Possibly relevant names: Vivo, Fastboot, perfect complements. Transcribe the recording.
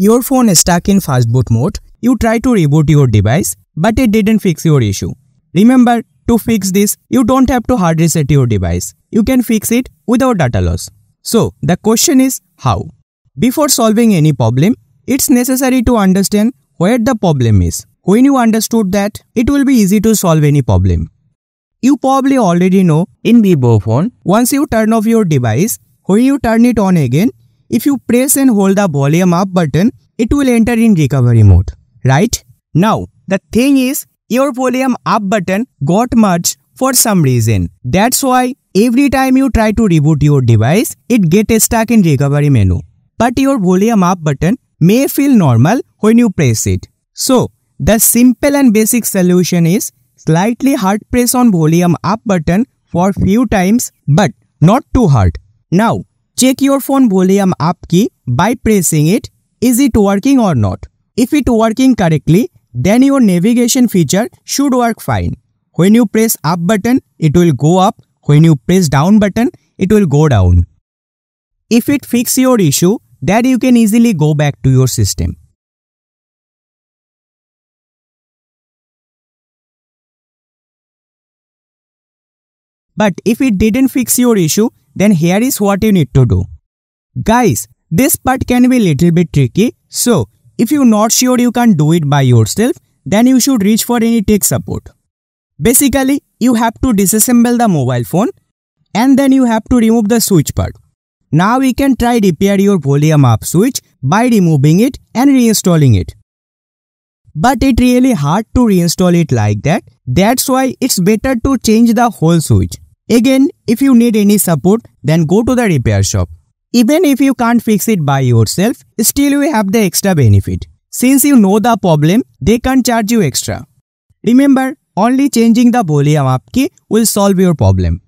your phone is stuck in fastboot mode, you try to reboot your device, but it didn't fix your issue. Remember, to fix this, you don't have to hard reset your device. You can fix it without data loss. So, the question is how? Before solving any problem, it's necessary to understand where the problem is. When you understood that, it will be easy to solve any problem. You probably already know in Vivo phone, once you turn off your device, when you turn it on again, if you press and hold the volume up button, it will enter in recovery mode, right? Now, the thing is, your volume up button got merged for some reason. That's why every time you try to reboot your device, it gets stuck in recovery menu. But your volume up button may feel normal when you press it. So, the simple and basic solution is slightly hard press on volume up button for few times, but not too hard. Now, check your phone volume up key by pressing it. Is it working or not? If it working correctly, then your navigation feature should work fine. When you press up button, it will go up. When you press down button, it will go down. If it fix your issue, then you can easily go back to your system. But if it didn't fix your issue, then here is what you need to do. Guys, this part can be little bit tricky. So, if you're not sure you can do it by yourself, then you should reach for any tech support. Basically, you have to disassemble the mobile phone and then you have to remove the switch part. Now we can try repair your volume up switch by removing it and reinstalling it. But it's really hard to reinstall it like that. That's why it's better to change the whole switch. Again, if you need any support, then go to the repair shop. Even if you can't fix it by yourself, still you have the extra benefit. Since you know the problem, they can't charge you extra. Remember, only changing the volume up key will solve your problem.